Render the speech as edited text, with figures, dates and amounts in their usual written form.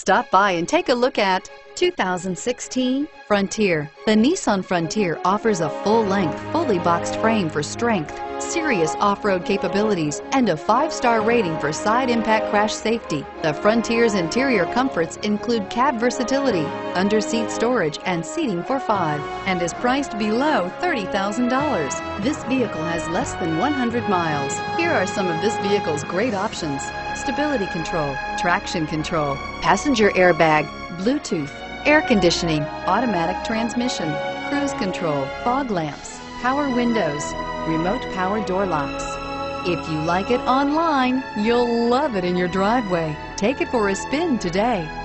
Stop by and take a look at 2016 Frontier. The Nissan Frontier offers a full-length, fully boxed frame for strength, serious off-road capabilities, and a 5-star rating for side impact crash safety. The Frontier's interior comforts include cab versatility, under-seat storage, and seating for 5, and is priced below $30,000. This vehicle has less than 100 miles. Here are some of this vehicle's great options: stability control, traction control, passenger airbag, Bluetooth, air conditioning, automatic transmission, cruise control, fog lamps, power windows, remote power door locks. If you like it online, you'll love it in your driveway. Take it for a spin today.